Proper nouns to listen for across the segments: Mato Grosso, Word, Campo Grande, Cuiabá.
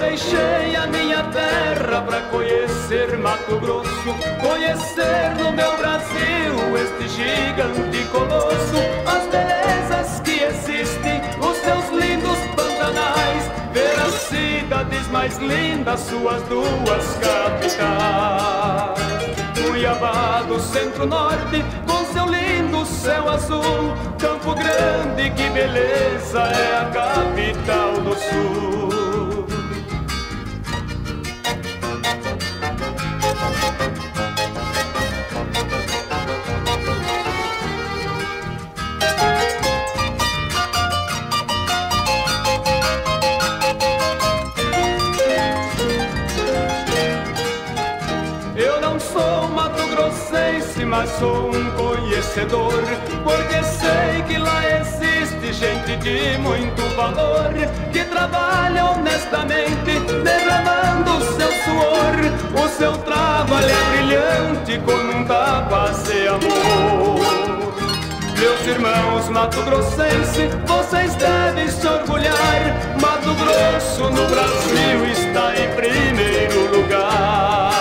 Deixei a minha terra para conhecer Mato Grosso, conhecer no meu Brasil este gigante colosso, as belezas que existem, os seus lindos pantanais, ver as cidades mais lindas, suas duas capitais. Cuiabá do centro-norte, com seu lindo céu azul, Campo Grande, que beleza, é a capital do sul. Mas sou um conhecedor, porque sei que lá existe gente de muito valor, que trabalha honestamente, derramando seu suor. O seu trabalho é brilhante, como um capaz de amor. Meus irmãos mato-grossenses, vocês devem se orgulhar, Mato Grosso no Brasil está em primeiro lugar.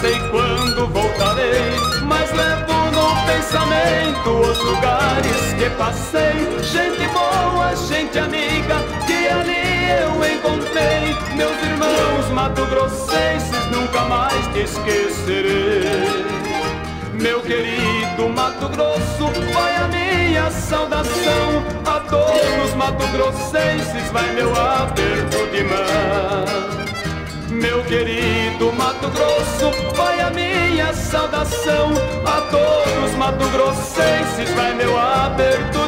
Sei quando voltarei, mas levo no pensamento os lugares que passei. Gente boa, gente amiga, que ali eu encontrei. Meus irmãos mato-grossenses, nunca mais te esquecerei. Meu querido Mato Grosso, vai a minha saudação. A todos mato-grossenses, vai meu aperto de mão. Meu querido Mato Grosso, vai a minha saudação. A todos mato-grossenses, vai meu aperto.